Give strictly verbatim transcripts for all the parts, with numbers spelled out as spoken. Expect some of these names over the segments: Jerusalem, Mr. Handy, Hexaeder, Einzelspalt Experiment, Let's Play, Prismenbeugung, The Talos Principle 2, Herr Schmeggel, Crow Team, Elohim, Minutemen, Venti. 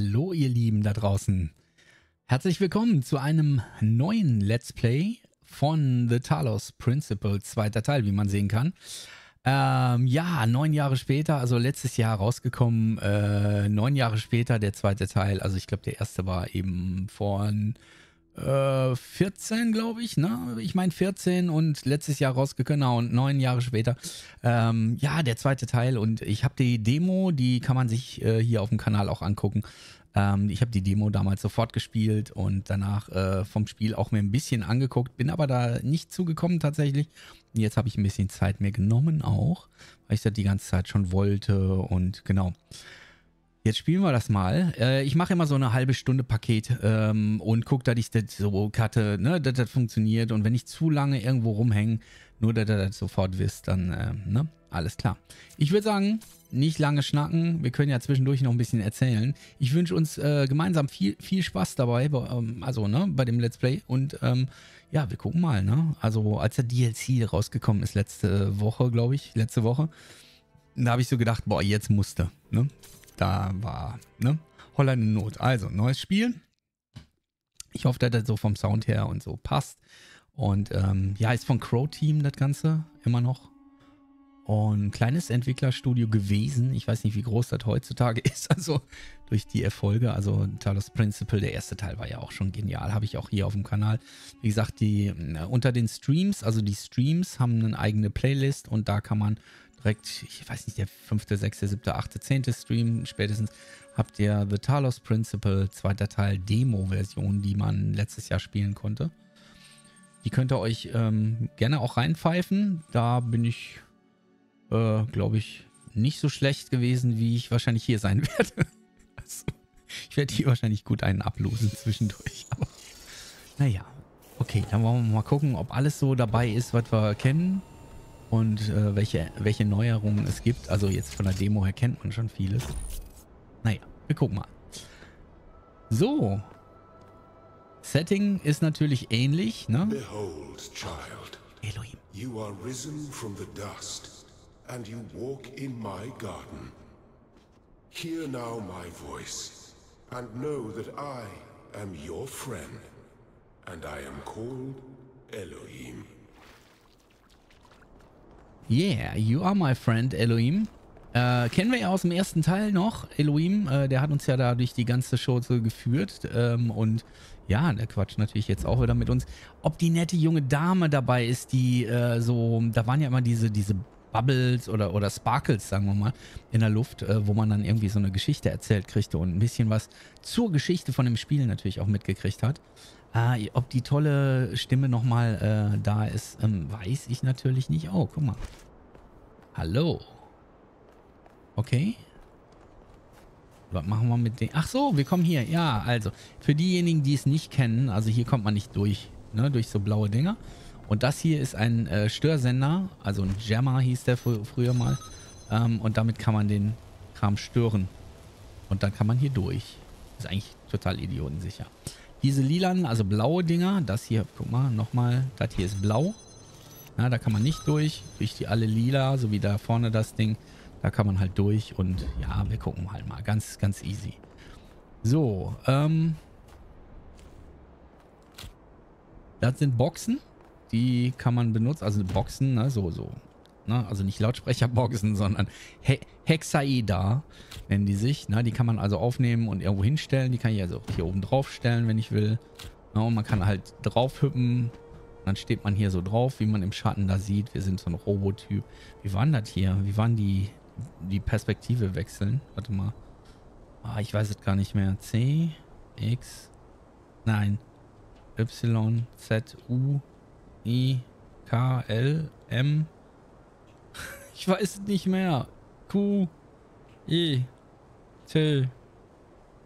Hallo ihr Lieben da draußen. Herzlich willkommen zu einem neuen Let's Play von The Talos Principle, zweiter Teil, wie man sehen kann. Ähm, ja, neun Jahre später, also letztes Jahr rausgekommen, äh, neun Jahre später der zweite Teil. Also ich glaube, der erste war eben von äh, vierzehn, glaube ich, ne? Ich meine vierzehn und letztes Jahr rausgekommen, genau, und neun Jahre später. Ähm, ja, der zweite Teil, und ich habe die Demo, die kann man sich äh, hier auf dem Kanal auch angucken. Ähm, ich habe die Demo damals sofort gespielt und danach äh, vom Spiel auch mir ein bisschen angeguckt, bin aber da nicht zugekommen tatsächlich. Jetzt habe ich ein bisschen Zeit mir genommen auch, weil ich das die ganze Zeit schon wollte, und genau. Jetzt spielen wir das mal. Äh, ich mache immer so eine halbe Stunde Paket ähm, und gucke, dass ich das so cutte, ne, dass das funktioniert, und wenn ich zu lange irgendwo rumhänge, nur dass ihr das sofort wisst, dann äh, ne, alles klar. Ich würde sagen, nicht lange schnacken, wir können ja zwischendurch noch ein bisschen erzählen. Ich wünsche uns äh, gemeinsam viel, viel Spaß dabei, bei, ähm, also ne, bei dem Let's Play, und ähm, ja, wir gucken mal, ne, also als der D L C rausgekommen ist letzte Woche, glaube ich, letzte Woche, da habe ich so gedacht, boah, jetzt musste, ne, da war, ne, Holland in Not. Also, neues Spiel, ich hoffe, dass das so vom Sound her und so passt, und ähm, ja, ist von Crow Team das Ganze, immer noch. Und kleines Entwicklerstudio gewesen. Ich weiß nicht, wie groß das heutzutage ist. Also durch die Erfolge. Also Talos Principle, der erste Teil war ja auch schon genial. Habe ich auch hier auf dem Kanal. Wie gesagt, die äh, unter den Streams, also die Streams haben eine eigene Playlist. Und da kann man direkt, ich weiß nicht, der fünfte, sechste, siebte, achte, zehnte Stream spätestens, habt ihr The Talos Principle, zweiter Teil, Demo-Version, die man letztes Jahr spielen konnte. Die könnt ihr euch ähm, gerne auch reinpfeifen. Da bin ich... Äh, glaube ich, nicht so schlecht gewesen, wie ich wahrscheinlich hier sein werde. Also, ich werde hier wahrscheinlich gut einen ablosen zwischendurch. Aber naja, okay, dann wollen wir mal gucken, ob alles so dabei ist, was wir kennen, und äh, welche, welche Neuerungen es gibt. Also jetzt von der Demo her kennt man schon vieles. Naja, wir gucken mal. So. Setting ist natürlich ähnlich, ne? Behold, Child. Elohim. You are risen from the dust. And you walk in my garden. Hear now my voice, and know that I am your friend, and I am called Elohim. Yeah, you are my friend, Elohim. Äh, kennen wir ja aus dem ersten Teil noch, Elohim, äh, der hat uns ja da durch die ganze Show so geführt, ähm, und ja, der quatscht natürlich jetzt auch wieder mit uns. Ob die nette junge Dame dabei ist, die äh, so, da waren ja immer diese, diese Bubbles oder, oder Sparkles, sagen wir mal, in der Luft, äh, wo man dann irgendwie so eine Geschichte erzählt kriegte und ein bisschen was zur Geschichte von dem Spiel natürlich auch mitgekriegt hat. Äh, ob die tolle Stimme nochmal äh, da ist, ähm, weiß ich natürlich nicht. Oh, guck mal. Hallo. Okay. Was machen wir mit dem? Ach so, wir kommen hier. Ja, also, für diejenigen, die es nicht kennen, also hier kommt man nicht durch, ne, durch so blaue Dinger. Und das hier ist ein äh, Störsender, also ein Jammer hieß der fr früher mal. Ähm, und damit kann man den Kram stören. Und dann kann man hier durch. Ist eigentlich total idiotensicher. Diese lilanen, also blaue Dinger, das hier, guck mal, nochmal, das hier ist blau. Na, da kann man nicht durch. Durch die alle lila, so wie da vorne das Ding. Da kann man halt durch, und ja, wir gucken halt mal. Ganz, ganz easy. So, ähm. das sind Boxen. Die kann man benutzen, also Boxen, ne, so, so. Ne, also nicht Lautsprecherboxen, sondern He Hexaeder nennen die sich. Ne, die kann man also aufnehmen und irgendwo hinstellen. Die kann ich also hier oben drauf stellen, wenn ich will. Ne, und man kann halt drauf hüppen. Dann steht man hier so drauf, wie man im Schatten da sieht. Wir sind so ein Robotyp. Wie war denn das hier? Wie waren die, die Perspektive wechseln? Warte mal. Ah, ich weiß es gar nicht mehr. C, X, nein. Y, Z, U. I, K, L, M. Ich weiß es nicht mehr. Q, E, T,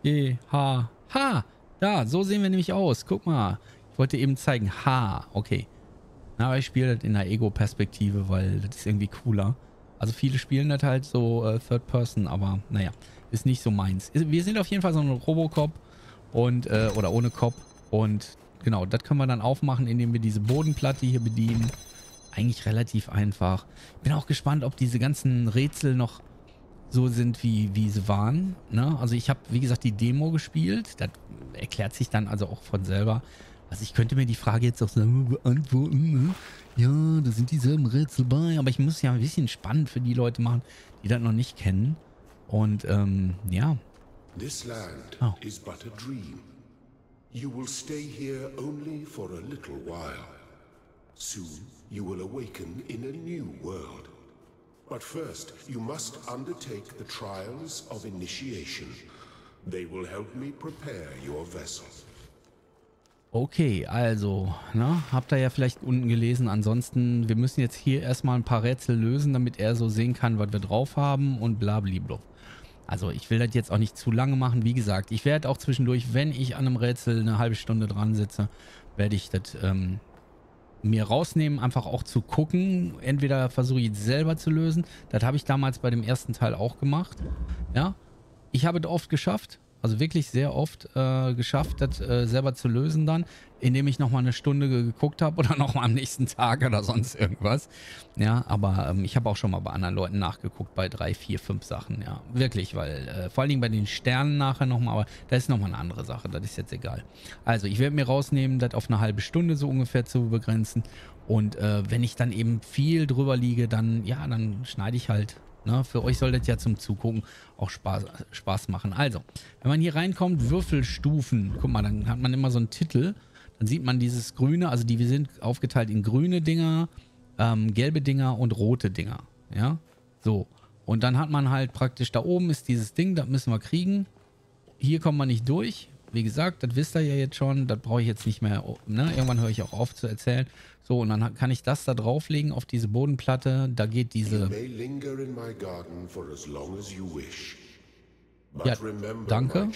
E, H. H! Da, so sehen wir nämlich aus. Guck mal. Ich wollte eben zeigen. H. Okay. Aber ich spiele das in der Ego-Perspektive, weil das ist irgendwie cooler. Also viele spielen das halt so äh, Third Person, aber naja, ist nicht so meins. Wir sind auf jeden Fall so ein Robocop und, äh, oder ohne Cop, und genau, das können wir dann aufmachen, indem wir diese Bodenplatte hier bedienen. Eigentlich relativ einfach. Ich bin auch gespannt, ob diese ganzen Rätsel noch so sind, wie, wie sie waren. Ne? Also ich habe, wie gesagt, die Demo gespielt. Das erklärt sich dann also auch von selber. Also ich könnte mir die Frage jetzt auch selber beantworten. Ne? Ja, da sind dieselben Rätsel bei. Aber ich muss ja ein bisschen spannend für die Leute machen, die das noch nicht kennen. Und ähm, ja. This land oh. is but a dream. You will stay here only for a little while. Soon you will awaken in a new world. But first, you must undertake the trials of initiation. They will help me prepare your vessel. Okay, also, ne, habt ihr ja vielleicht unten gelesen. Ansonsten, wir müssen jetzt hier erstmal ein paar Rätsel lösen, damit er so sehen kann, was wir drauf haben und blablabla. Also, ich will das jetzt auch nicht zu lange machen. Wie gesagt, ich werde auch zwischendurch, wenn ich an einem Rätsel eine halbe Stunde dran sitze, werde ich das ähm, mir rausnehmen, einfach auch zu gucken. Entweder versuche ich es selber zu lösen. Das habe ich damals bei dem ersten Teil auch gemacht. Ja, ich habe es oft geschafft. Also wirklich sehr oft äh, geschafft, das äh, selber zu lösen dann, indem ich nochmal eine Stunde geguckt habe oder nochmal am nächsten Tag oder sonst irgendwas. Ja, aber ähm, ich habe auch schon mal bei anderen Leuten nachgeguckt, bei drei, vier, fünf Sachen, ja. Wirklich, weil äh, vor allen Dingen bei den Sternen nachher nochmal, aber das ist nochmal eine andere Sache, das ist jetzt egal. Also ich werde mir rausnehmen, das auf eine halbe Stunde so ungefähr zu begrenzen und äh, wenn ich dann eben viel drüber liege, dann, ja, dann schneide ich halt... Ne, für euch soll das ja zum Zugucken auch Spaß, Spaß machen. Also, wenn man hier reinkommt, Würfelstufen, guck mal, dann hat man immer so einen Titel. Dann sieht man dieses grüne, also die wir sind aufgeteilt in grüne Dinger, ähm, gelbe Dinger und rote Dinger. Ja, so. Und dann hat man halt praktisch, da oben ist dieses Ding, das müssen wir kriegen. Hier kommen wir nicht durch. Wie gesagt, das wisst ihr ja jetzt schon, das brauche ich jetzt nicht mehr, ne? Irgendwann höre ich auch auf zu erzählen. So, und dann kann ich das da drauflegen auf diese Bodenplatte, da geht diese... Ja, danke.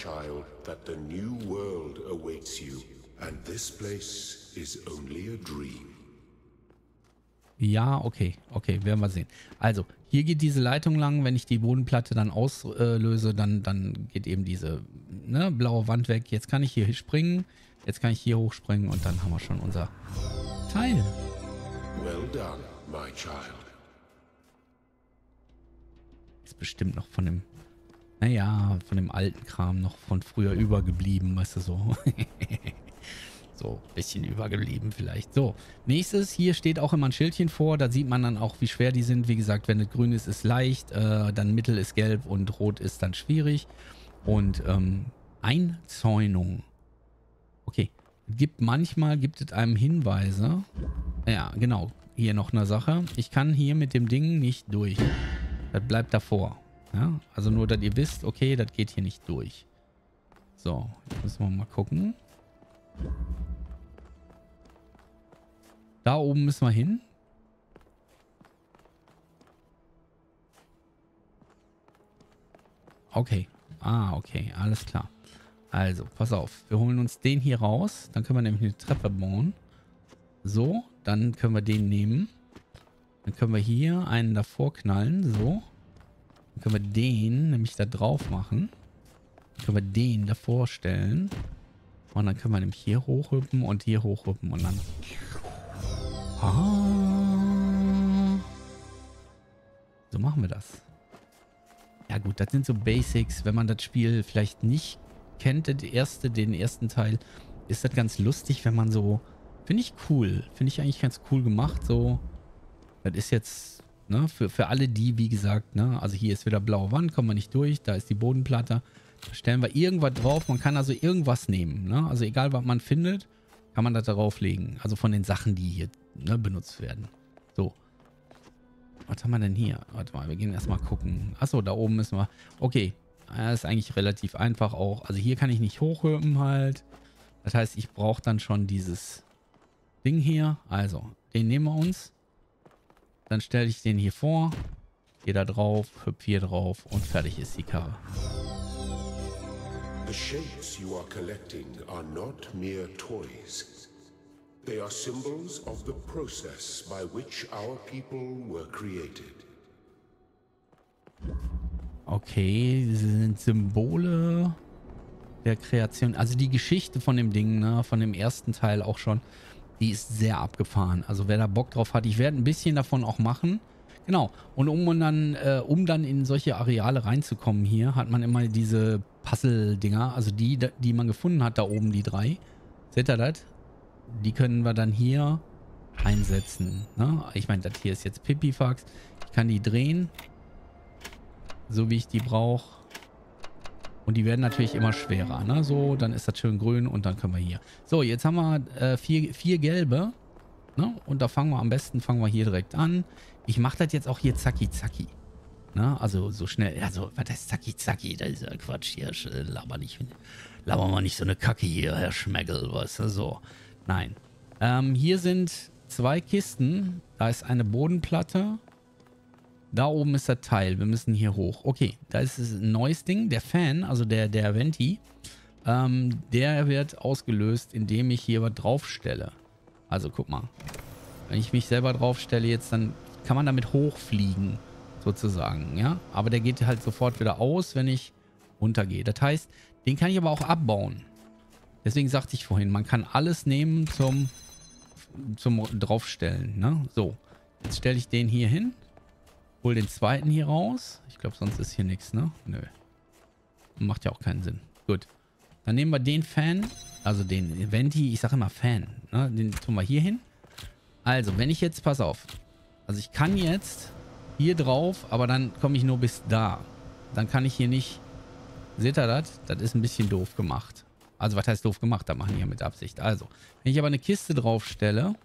Ja, okay, okay, werden wir sehen. Also, hier geht diese Leitung lang, wenn ich die Bodenplatte dann auslöse, dann, dann geht eben diese ne, blaue Wand weg. Jetzt kann ich hier springen, jetzt kann ich hier hochspringen und dann haben wir schon unser Teil. Well done, my child. Ist bestimmt noch von dem, naja, von dem alten Kram noch von früher übergeblieben, weißt du so. So, ein bisschen übergeblieben vielleicht. So, nächstes, hier steht auch immer ein Schildchen vor. Da sieht man dann auch, wie schwer die sind. Wie gesagt, wenn es grün ist, ist leicht. Äh, dann mittel ist gelb und rot ist dann schwierig. Und ähm, Einzäunung. Okay, gibt manchmal, gibt es einem Hinweise. Ja, genau. Hier noch eine Sache. Ich kann hier mit dem Ding nicht durch. Das bleibt davor. Ja? Also nur, dass ihr wisst, okay, das geht hier nicht durch. So, jetzt müssen wir mal gucken. Da oben müssen wir hin. Okay. Ah, okay. Alles klar. Also, pass auf. Wir holen uns den hier raus. Dann können wir nämlich eine Treppe bauen. So, dann können wir den nehmen. Dann können wir hier einen davor knallen. So. Dann können wir den nämlich da drauf machen. Dann können wir den davor stellen. Und dann können wir nämlich hier hochhüppen und hier hochhüppen und dann... Ah. So machen wir das. Ja gut, das sind so Basics. Wenn man das Spiel vielleicht nicht kennt, den, erste, den ersten Teil, ist das ganz lustig, wenn man so... Finde ich cool. Finde ich eigentlich ganz cool gemacht. So, das ist jetzt ne, für, für alle die, wie gesagt, ne, also hier ist wieder blaue Wand, kommen wir nicht durch, da ist die Bodenplatte. Da stellen wir irgendwas drauf. Man kann also irgendwas nehmen. Ne? Also egal, was man findet, kann man das darauf legen. Also von den Sachen, die hier ne, benutzt werden. So. Was haben wir denn hier? Warte mal, wir gehen erstmal gucken. Achso, da oben müssen wir... Okay. Das ist eigentlich relativ einfach auch. Also hier kann ich nicht hochhüpfen halt. Das heißt, ich brauche dann schon dieses Ding hier. Also, den nehmen wir uns. Dann stelle ich den hier vor. Gehe da drauf, hüpf hier drauf und fertig ist die Karre. The shapes you are collecting are not mere toys. They are symbols of the process by which our people were created. Okay, das sind Symbole der Kreation. Also die Geschichte von dem Ding, ne, von dem ersten Teil auch schon, die ist sehr abgefahren. Also wer da Bock drauf hat, ich werde ein bisschen davon auch machen. Genau. Und um dann, äh, um dann in solche Areale reinzukommen hier, hat man immer diese Puzzle-Dinger, also die, die man gefunden hat, da oben, die drei. Seht ihr das? Die können wir dann hier einsetzen. Ne? Ich meine, das hier ist jetzt Pipifax. Ich kann die drehen, so wie ich die brauche. Und die werden natürlich immer schwerer. Ne? So, dann ist das schön grün und dann können wir hier. So, jetzt haben wir äh, vier, vier gelbe. Ne? Und da fangen wir am besten, fangen wir hier direkt an. Ich mache das jetzt auch hier zacki zacki. Ne? Also so schnell. Also, was heißt zacki zacki? Das ist ja Quatsch hier. Laber nicht, laber mal nicht so eine Kacke hier, Herr Schmeggel. Weißt du? So, nein. Ähm, hier sind zwei Kisten. Da ist eine Bodenplatte. Da oben ist das Teil. Wir müssen hier hoch. Okay, da ist ein neues Ding. Der Fan, also der, der Venti, ähm, der wird ausgelöst, indem ich hier was draufstelle. Also guck mal. Wenn ich mich selber draufstelle jetzt, dann kann man damit hochfliegen. Sozusagen, ja. Aber der geht halt sofort wieder aus, wenn ich runtergehe. Das heißt, den kann ich aber auch abbauen. Deswegen sagte ich vorhin, man kann alles nehmen zum, zum draufstellen. Ne? So, jetzt stelle ich den hier hin. Hol den zweiten hier raus. Ich glaube, sonst ist hier nichts, ne? Nö. Macht ja auch keinen Sinn. Gut. Dann nehmen wir den Fan, also den Venti, ich sage immer Fan, ne? Den tun wir hier hin. Also, wenn ich jetzt, pass auf. Also ich kann jetzt hier drauf, aber dann komme ich nur bis da. Dann kann ich hier nicht, seht ihr das? Das ist ein bisschen doof gemacht. Also was heißt doof gemacht? Da machen die ja mit Absicht. Also, wenn ich aber eine Kiste drauf stelle,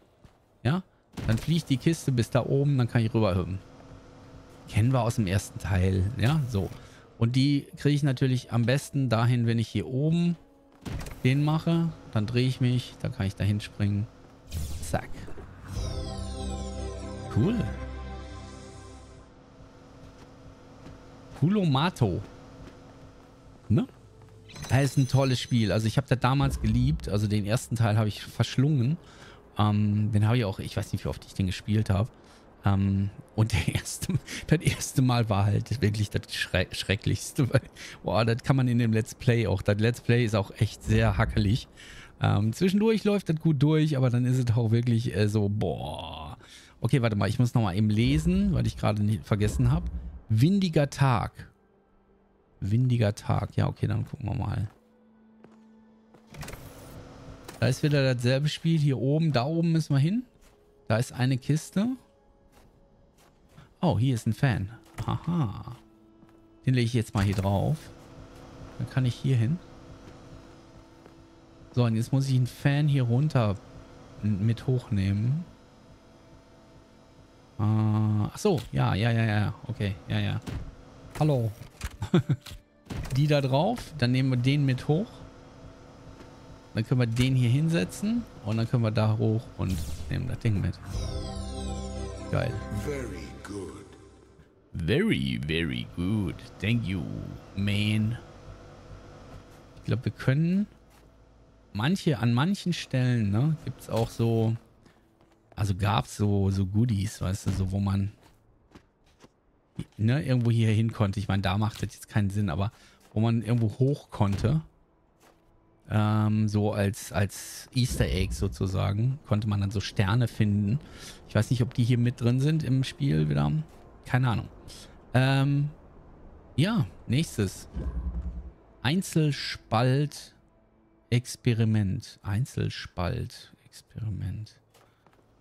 ja, dann fliegt die Kiste bis da oben, dann kann ich rüberhüpfen. Kennen wir aus dem ersten Teil, ja, so. Und die kriege ich natürlich am besten dahin, wenn ich hier oben den mache. Dann drehe ich mich, dann kann ich dahin springen. Zack. Cool. Kulomato. Ne? Das ist ein tolles Spiel. Also ich habe das damals geliebt. Also den ersten Teil habe ich verschlungen. Ähm, den habe ich auch, ich weiß nicht, wie oft ich den gespielt habe. Um, und der erste, das erste Mal war halt wirklich das Schre Schrecklichste. Boah, das kann man in dem Let's Play auch. Das Let's Play ist auch echt sehr hackelig. Um, zwischendurch läuft das gut durch, aber dann ist es auch wirklich äh, so, boah. Okay, warte mal, ich muss nochmal eben lesen, weil ich gerade nicht vergessen habe. Windiger Tag. Windiger Tag. Ja, okay, dann gucken wir mal. Da ist wieder dasselbe Spiel. Hier oben, da oben müssen wir hin. Da ist eine Kiste. Oh, hier ist ein Fan. Aha. Den lege ich jetzt mal hier drauf. Dann kann ich hier hin. So, und jetzt muss ich einen Fan hier runter mit hochnehmen. Uh, ach so, ja, ja, ja, ja. Okay, ja, ja. Hallo. Die da drauf. Dann nehmen wir den mit hoch. Dann können wir den hier hinsetzen. Und dann können wir da hoch und nehmen das Ding mit. Geil. Very good. Very, very good. Thank you, man. Ich glaube, wir können manche, an manchen Stellen, ne, gibt es auch so, also gab es so, so Goodies, weißt du, so wo man, ne, irgendwo hier hin konnte. Ich meine, da macht das jetzt keinen Sinn, aber wo man irgendwo hoch konnte, Ähm, so als, als Easter Egg sozusagen, konnte man dann so Sterne finden. Ich weiß nicht, ob die hier mit drin sind im Spiel wieder. Keine Ahnung. Ähm, ja, nächstes. Einzelspalt Experiment. Einzelspalt Experiment.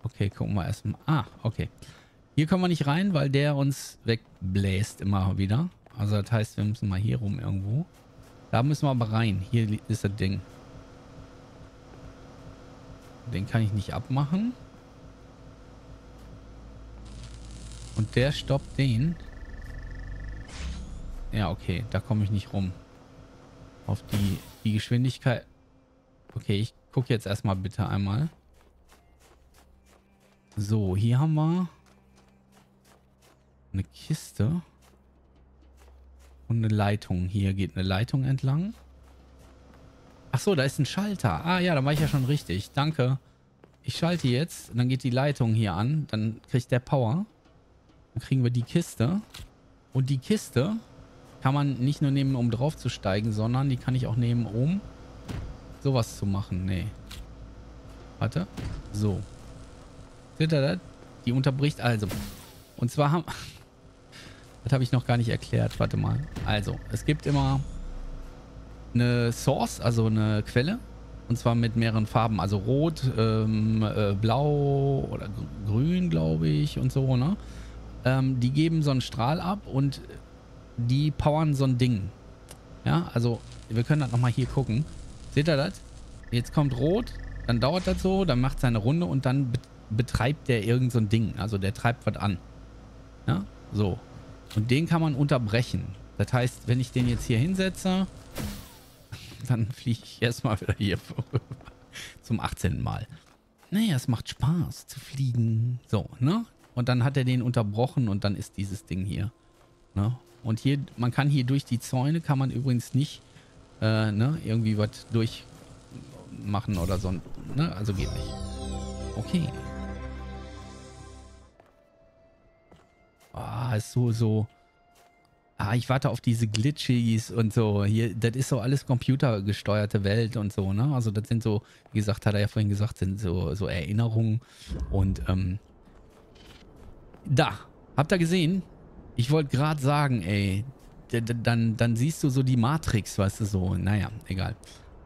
Okay, gucken wir erstmal. Ah, okay. Hier kommen wir nicht rein, weil der uns wegbläst immer wieder. Also das heißt, wir müssen mal hier rum irgendwo. Da müssen wir aber rein. Hier ist das Ding. Den kann ich nicht abmachen. Und der stoppt den. Ja, okay. Da komme ich nicht rum. Auf die, die Geschwindigkeit. Okay, ich gucke jetzt erstmal bitte einmal. So, hier haben wir eine Kiste. Und eine Leitung. Hier geht eine Leitung entlang. Ach so, da ist ein Schalter. Ah ja, da war ich ja schon richtig. Danke. Ich schalte jetzt. Und dann geht die Leitung hier an. Dann kriegt der Power. Dann kriegen wir die Kiste. Und die Kiste kann man nicht nur nehmen, um drauf zu steigen, sondern die kann ich auch nehmen, um sowas zu machen. Nee. Warte. So. Seht ihr das? Die unterbricht also. Und zwar haben... Das habe ich noch gar nicht erklärt. Warte mal. Also, es gibt immer eine Source, also eine Quelle. Und zwar mit mehreren Farben. Also rot, ähm, äh, blau oder grün, glaube ich. Und so, ne? Ähm, die geben so einen Strahl ab und die powern so ein Ding. Ja, also wir können das nochmal hier gucken. Seht ihr das? Jetzt kommt rot, dann dauert das so, dann macht seine Runde und dann be betreibt der irgend so ein Ding. Also der treibt was an. Ja, so. Und den kann man unterbrechen. Das heißt, wenn ich den jetzt hier hinsetze, dann fliege ich erstmal wieder hier zum achtzehnten Mal. Naja, es macht Spaß zu fliegen. So, ne? Und dann hat er den unterbrochen und dann ist dieses Ding hier. Ne? Und hier, man kann hier durch die Zäune, kann man übrigens nicht äh, ne, irgendwie was durchmachen oder so. Ne? Also geht nicht. Okay. Ah, ist so, so. Ah, ich warte auf diese Glitchies und so. Hier, das ist so alles computergesteuerte Welt und so, ne? Also das sind so, wie gesagt, hat er ja vorhin gesagt, sind so, so Erinnerungen. Und, ähm, da. Habt ihr gesehen? Ich wollte gerade sagen, ey, dann, dann siehst du so die Matrix, weißt du, so. Naja, egal.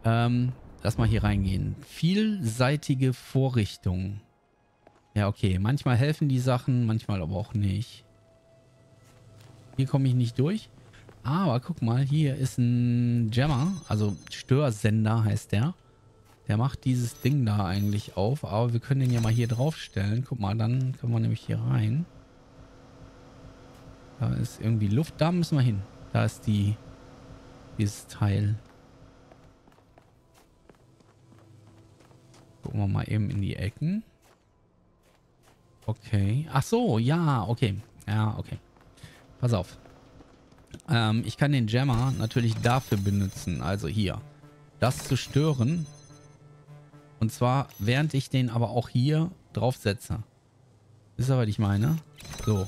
Ähm, lass mal hier reingehen. Vielseitige Vorrichtung. Ja, okay. Manchmal helfen die Sachen, manchmal aber auch nicht. Hier komme ich nicht durch. Aber guck mal, hier ist ein Jammer. Also Störsender heißt der. Der macht dieses Ding da eigentlich auf. Aber wir können den ja mal hier draufstellen. Guck mal, dann können wir nämlich hier rein. Da ist irgendwie Luft. Da müssen wir hin. Da ist die... Dieses Teil. Gucken wir mal eben in die Ecken. Okay. Ach so, ja, okay. Ja, okay. Pass auf. Ähm, ich kann den Jammer natürlich dafür benutzen. Also hier. Das zu stören. Und zwar, während ich den aber auch hier draufsetze. Wisst ihr, was ich meine? So.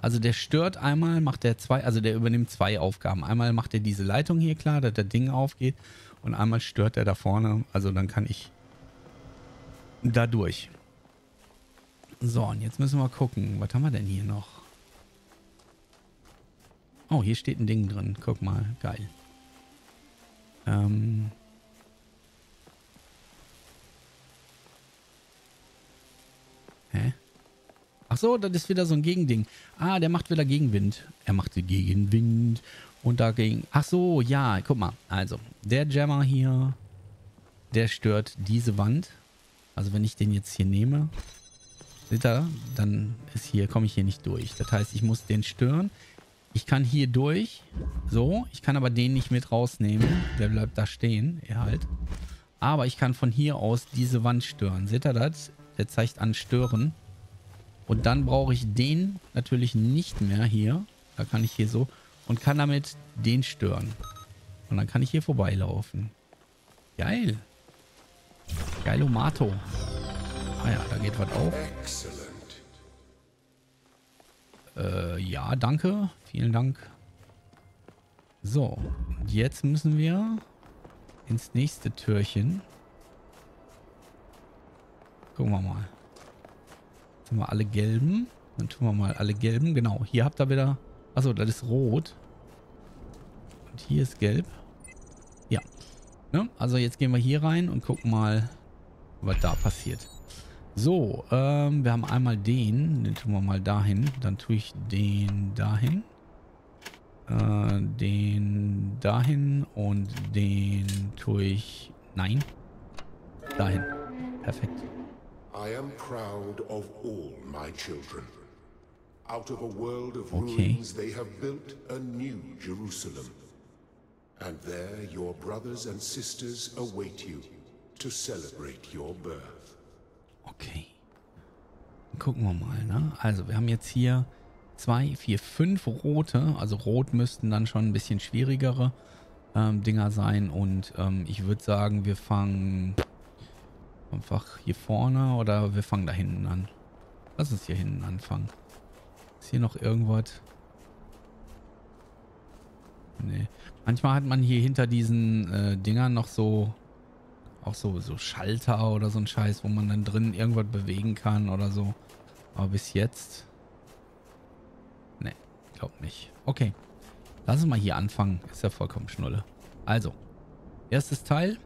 Also der stört einmal, macht der zwei, also der übernimmt zwei Aufgaben. Einmal macht er diese Leitung hier klar, dass das Ding aufgeht. Und einmal stört er da vorne. Also dann kann ich da durch. So, und jetzt müssen wir gucken. Was haben wir denn hier noch? Oh, hier steht ein Ding drin. Guck mal, geil. Ähm... Hä? Ach so, das ist wieder so ein Gegending. Ah, der macht wieder Gegenwind. Er macht Gegenwind und dagegen... Ach so, ja, guck mal. Also, der Jammer hier, der stört diese Wand. Also, wenn ich den jetzt hier nehme, seht ihr, dann ist hier, komme ich hier nicht durch. Das heißt, ich muss den stören. Ich kann hier durch, so. Ich kann aber den nicht mit rausnehmen. Der bleibt da stehen, er halt. Aber ich kann von hier aus diese Wand stören. Seht ihr das? Der zeigt an Stören. Und dann brauche ich den natürlich nicht mehr hier. Da kann ich hier so. Und kann damit den stören. Und dann kann ich hier vorbeilaufen. Geil. Geilomato. Ah ja, da geht was auf. Äh, ja, danke. Vielen Dank. So. Und jetzt müssen wir ins nächste Türchen. Gucken wir mal. Jetzt haben wir alle gelben. Dann tun wir mal alle gelben. Genau, hier habt ihr wieder... Achso, das ist rot. Und hier ist gelb. Ja. Ne? Also jetzt gehen wir hier rein und gucken mal, was da passiert. So, ähm, wir haben einmal den. Den tun wir mal dahin. Dann tue ich den dahin. Äh, den dahin. Und den tue ich... Nein. Dahin. Perfekt. I am proud of all my children. Out of a world of ruins, they have built a new Jerusalem. And there your brothers and sisters await you to celebrate your birth. Okay. Gucken wir mal, ne? Also, wir haben jetzt hier zwei, vier, fünf rote. Also, rot müssten dann schon ein bisschen schwierigere ähm, Dinger sein. Und ähm, ich würde sagen, wir fangen... Einfach hier vorne oder wir fangen da hinten an. Lass uns hier hinten anfangen. Ist hier noch irgendwas? Nee. Manchmal hat man hier hinter diesen äh, Dingern noch so auch so, so Schalter oder so ein Scheiß, wo man dann drin irgendwas bewegen kann oder so. Aber bis jetzt glaube nicht. Okay. Lass uns mal hier anfangen. Ist ja vollkommen Schnulle. Also. Erstes Teil.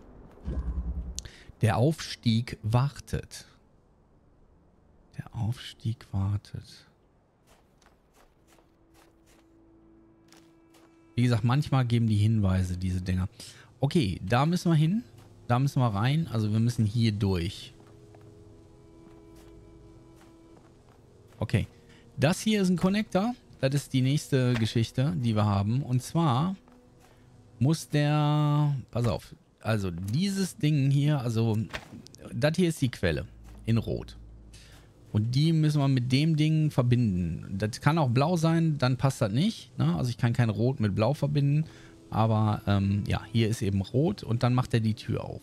Der Aufstieg wartet. Der Aufstieg wartet. Wie gesagt, manchmal geben die Hinweise, diese Dinger. Okay, da müssen wir hin. Da müssen wir rein. Also wir müssen hier durch. Okay. Das hier ist ein Connector. Das ist die nächste Geschichte, die wir haben. Und zwar muss der... Pass auf. Also dieses Ding hier, also das hier ist die Quelle in Rot. Und die müssen wir mit dem Ding verbinden. Das kann auch blau sein, dann passt das nicht. Ne? Also ich kann kein Rot mit Blau verbinden. Aber ähm, ja, hier ist eben Rot und dann macht er die Tür auf.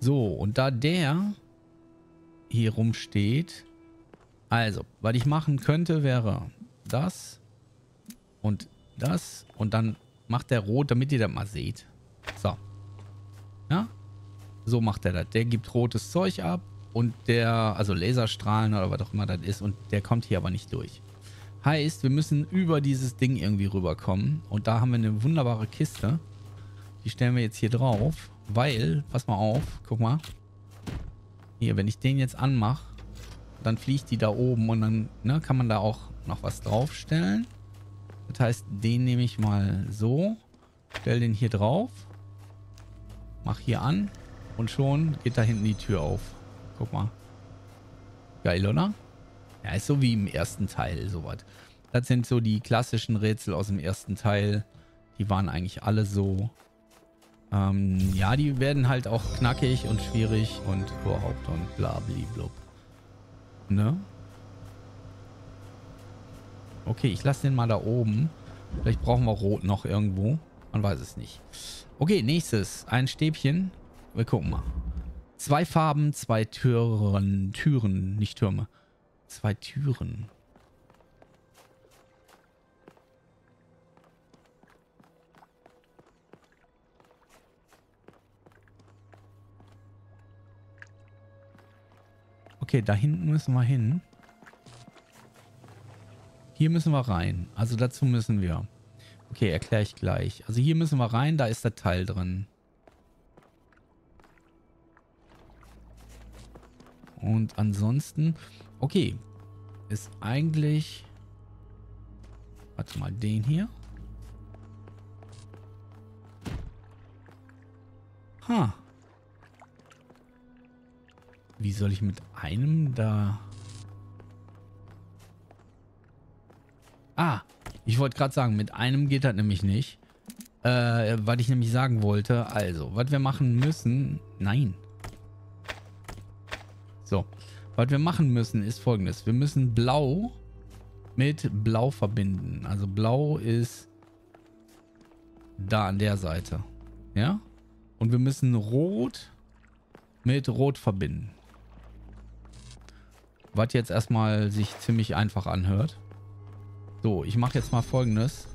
So, und da der hier rumsteht... Also, was ich machen könnte, wäre das und das. Und dann macht der Rot, damit ihr das mal seht. So. Ja? So macht er das. Der gibt rotes Zeug ab und der, also Laserstrahlen oder was auch immer das ist. Und der kommt hier aber nicht durch. Heißt, wir müssen über dieses Ding irgendwie rüberkommen. Und da haben wir eine wunderbare Kiste. Die stellen wir jetzt hier drauf. Weil, pass mal auf, guck mal. Hier, wenn ich den jetzt anmache. Dann fliegt die da oben und dann ne, kann man da auch noch was draufstellen. Das heißt, den nehme ich mal so. Stell den hier drauf. Mach hier an. Und schon geht da hinten die Tür auf. Guck mal. Geil, oder? Ja, ist so wie im ersten Teil sowas. Das sind so die klassischen Rätsel aus dem ersten Teil. Die waren eigentlich alle so. Ähm, ja, die werden halt auch knackig und schwierig und überhaupt und blablablub. Ne? Okay, ich lasse den mal da oben. Vielleicht brauchen wir Rot noch irgendwo. Man weiß es nicht. Okay, nächstes. Ein Stäbchen. Wir gucken mal. Zwei Farben, zwei Türen. Türen, nicht Türme. Zwei Türen. Okay, da hinten müssen wir hin. Hier müssen wir rein. Also dazu müssen wir. Okay, erkläre ich gleich. Also hier müssen wir rein, da ist der Teil drin. Und ansonsten... Okay. Ist eigentlich... Warte mal, den hier. Ha. Wie soll ich mit einem da... Ah, ich wollte gerade sagen, mit einem geht das nämlich nicht. Äh, was ich nämlich sagen wollte. Also, was wir machen müssen... Nein. So, was wir machen müssen ist folgendes. Wir müssen Blau mit Blau verbinden. Also Blau ist da an der Seite. Ja? Und wir müssen Rot mit Rot verbinden. Was jetzt erstmal sich ziemlich einfach anhört. So, ich mache jetzt mal folgendes.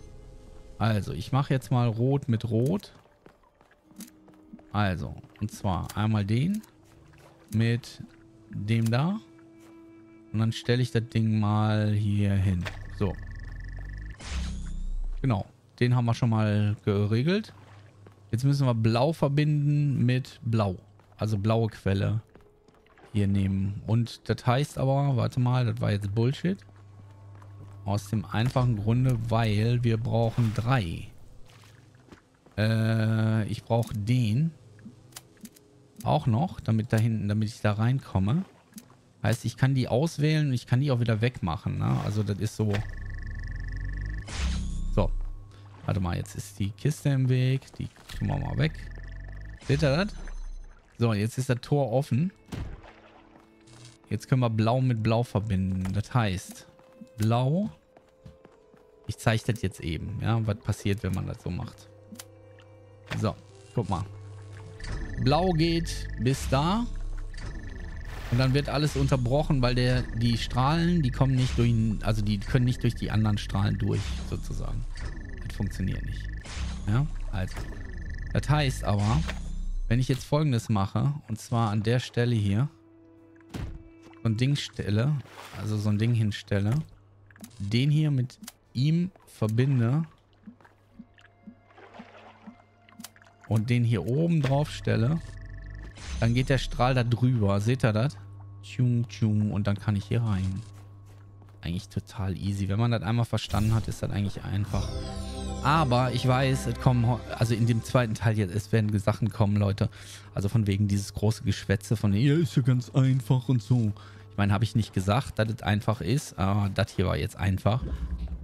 Also, ich mache jetzt mal Rot mit Rot. Also, und zwar einmal den mit dem da. Und dann stelle ich das Ding mal hier hin. So. Genau, den haben wir schon mal geregelt. Jetzt müssen wir Blau verbinden mit Blau. Also blaue Quelle hier nehmen. Und das heißt aber, warte mal, das war jetzt Bullshit. Aus dem einfachen Grunde, weil wir brauchen drei. Äh, ich brauche den auch noch, damit da hinten, damit ich da reinkomme. Heißt, ich kann die auswählen und ich kann die auch wieder wegmachen. Ne? Also das ist so. So. Warte mal, jetzt ist die Kiste im Weg. Die tun wir mal weg. Seht ihr das? So, jetzt ist das Tor offen. Jetzt können wir Blau mit Blau verbinden. Das heißt, Blau... Ich zeige das jetzt eben, ja, was passiert, wenn man das so macht. So, guck mal. Blau geht bis da. Und dann wird alles unterbrochen, weil der, die Strahlen, die kommen nicht durch... Also die können nicht durch die anderen Strahlen durch, sozusagen. Das funktioniert nicht. Ja, also. Das heißt aber... Wenn ich jetzt Folgendes mache, und zwar an der Stelle hier, so ein Ding stelle, also so ein Ding hinstelle, den hier mit ihm verbinde und den hier oben drauf stelle, dann geht der Strahl da drüber. Seht ihr das? Und dann kann ich hier rein. Eigentlich total easy. Wenn man das einmal verstanden hat, ist das eigentlich einfach. Aber ich weiß, es kommen, also in dem zweiten Teil jetzt, es werden Sachen kommen, Leute. Also von wegen dieses große Geschwätze von, ja, ist ja ganz einfach und so. Ich meine, habe ich nicht gesagt, dass es einfach ist, aber das hier war jetzt einfach.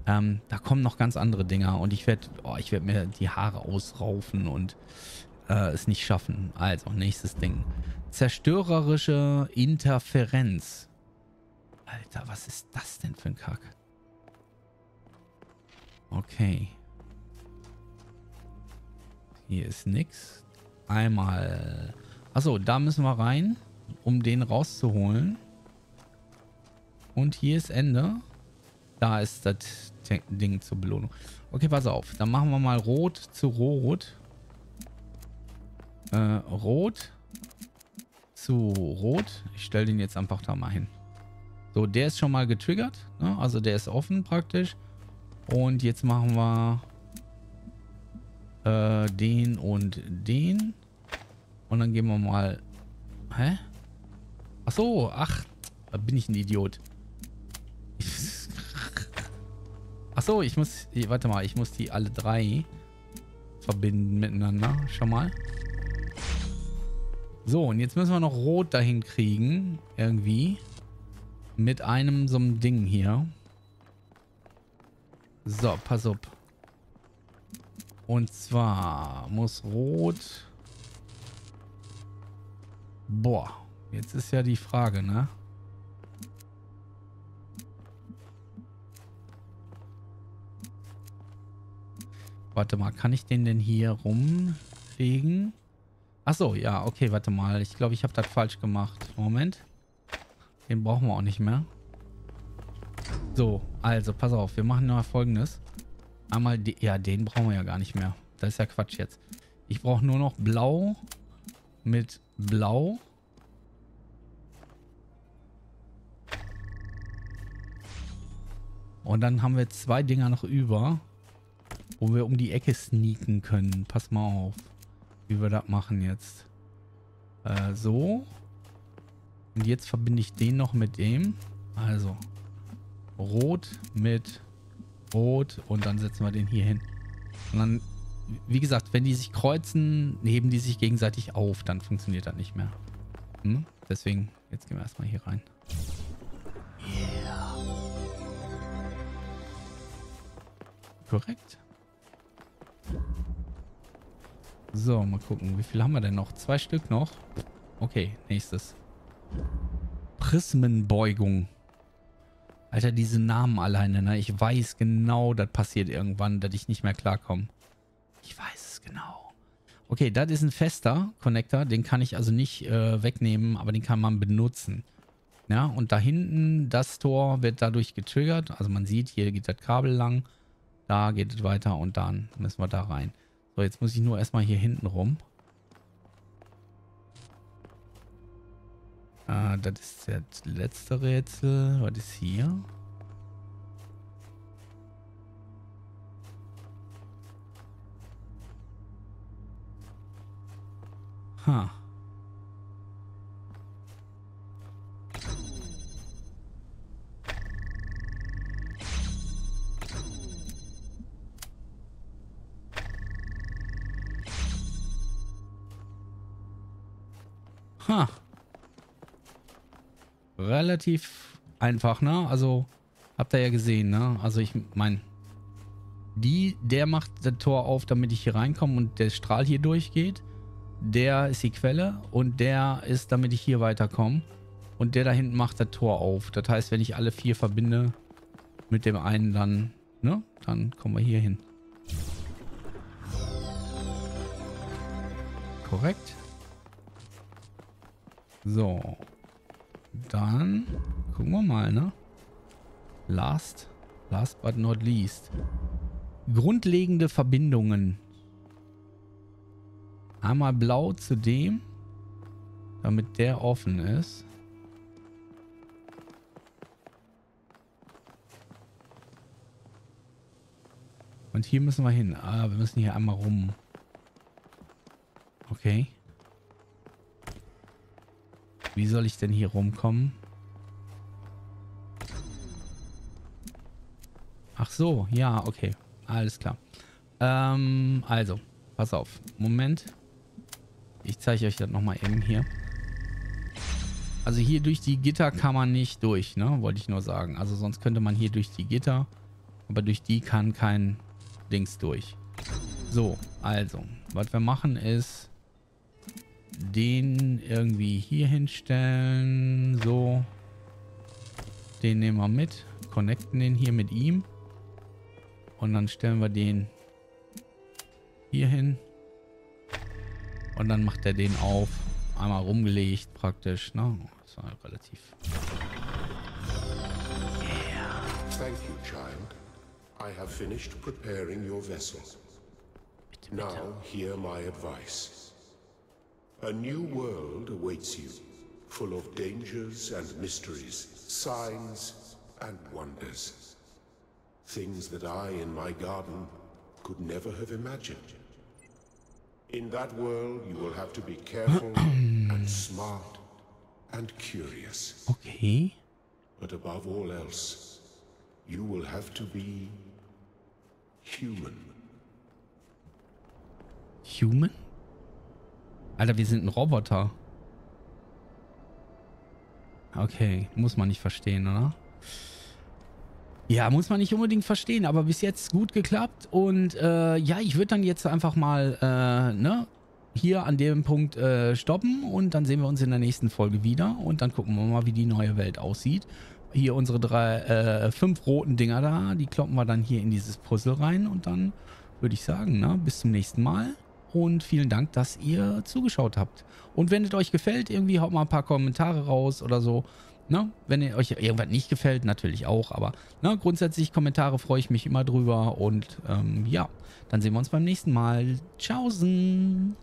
Ähm, da kommen noch ganz andere Dinger und ich werde, oh, ich werde mir die Haare ausraufen und äh, es nicht schaffen. Also, nächstes Ding. Zerstörerische Interferenz. Alter, was ist das denn für ein Kack? Okay. Hier ist nix. Einmal. Achso, da müssen wir rein, um den rauszuholen. Und hier ist Ende. Da ist das Ding zur Belohnung. Okay, pass auf. Dann machen wir mal Rot zu Rot. Äh, Rot zu Rot. Ich stelle den jetzt einfach da mal hin. So, der ist schon mal getriggert, ne? Also der ist offen praktisch. Und jetzt machen wir äh, den und den. Und dann gehen wir mal... Hä? Ach so, ach, da bin ich ein Idiot. Ach so, ich muss... Warte mal, ich muss die alle drei verbinden miteinander. Schau mal. So, und jetzt müssen wir noch Rot dahin kriegen. Irgendwie. Mit einem so einem Ding hier. So, pass auf. Und zwar muss Rot... Boah, jetzt ist ja die Frage, ne? Warte mal, kann ich den denn hier rumlegen? Achso, ja, okay, warte mal. Ich glaube, ich habe das falsch gemacht. Moment. Den brauchen wir auch nicht mehr. So, also, pass auf. Wir machen noch Folgendes. Einmal, die, ja, den brauchen wir ja gar nicht mehr. Das ist ja Quatsch jetzt. Ich brauche nur noch Blau mit Blau. Und dann haben wir zwei Dinger noch über, wo wir um die Ecke sneaken können. Pass mal auf, wie wir das machen jetzt. Äh, so. Und jetzt verbinde ich den noch mit dem. Also, Rot mit Rot. Und dann setzen wir den hier hin. Und dann, wie gesagt, wenn die sich kreuzen, heben die sich gegenseitig auf. Dann funktioniert das nicht mehr. Hm? Deswegen, jetzt gehen wir erstmal hier rein. Yeah. Korrekt. So, mal gucken. Wie viel haben wir denn noch? Zwei Stück noch. Okay, nächstes. Prismenbeugung. Alter, diese Namen alleine, ne? Ich weiß genau, das passiert irgendwann, dass ich nicht mehr klarkomme. Ich weiß es genau. Okay, das ist ein fester Connector. Den kann ich also nicht äh, wegnehmen, aber den kann man benutzen. Ja, und da hinten, das Tor wird dadurch getriggert. Also man sieht, hier geht das Kabel lang. Da geht es weiter und dann müssen wir da rein. So, jetzt muss ich nur erstmal hier hinten rum. Ah, das ist das letzte Rätsel. Was ist hier? Ha. Ha. Relativ einfach, ne? Also, habt ihr ja gesehen, ne? Also, ich meine, die, der macht das Tor auf, damit ich hier reinkomme und der Strahl hier durchgeht. Der ist die Quelle und der ist, damit ich hier weiterkomme. Und der da hinten macht das Tor auf. Das heißt, wenn ich alle vier verbinde mit dem einen, dann, ne? Dann kommen wir hier hin. Korrekt. So. Dann gucken wir mal, ne? Last, last but not least. Grundlegende Verbindungen. Einmal Blau zu dem, damit der offen ist. Und hier müssen wir hin. Ah, wir müssen hier einmal rum. Okay. Wie soll ich denn hier rumkommen? Ach so, ja, okay. Alles klar. Ähm, also, pass auf. Moment. Ich zeige euch das nochmal eben hier. Also hier durch die Gitter kann man nicht durch, ne? Wollte ich nur sagen. Also sonst könnte man hier durch die Gitter, aber durch die kann kein Dings durch. So, also. Was wir machen ist, den irgendwie hier hinstellen. So. Den nehmen wir mit. Connecten den hier mit ihm. Und dann stellen wir den hier hin. Und dann macht er den auf. Einmal rumgelegt praktisch. Ne? Das war relativ. Yeah. Thank you, child. I have finished preparing your vessel. Bitte, bitte. Now hear my advice. A new world awaits you, full of dangers and mysteries, signs and wonders. Things that I in my garden could never have imagined. In that world, you will have to be careful and smart and curious. Okay. But above all else, you will have to be human. Human? Alter, wir sind ein Roboter. Okay, muss man nicht verstehen, oder? Ja, muss man nicht unbedingt verstehen, aber bis jetzt gut geklappt und äh, ja, ich würde dann jetzt einfach mal äh, ne, hier an dem Punkt äh, stoppen und dann sehen wir uns in der nächsten Folge wieder und dann gucken wir mal, wie die neue Welt aussieht. Hier unsere drei, äh, fünf roten Dinger da, die kloppen wir dann hier in dieses Puzzle rein und dann würde ich sagen, ne, bis zum nächsten Mal. Und vielen Dank, dass ihr zugeschaut habt. Und wenn es euch gefällt, irgendwie haut mal ein paar Kommentare raus oder so. Ne? Wenn ihr euch irgendwas nicht gefällt, natürlich auch. Aber ne, grundsätzlich Kommentare freue ich mich immer drüber. Und ähm, ja, dann sehen wir uns beim nächsten Mal. Tschaußen!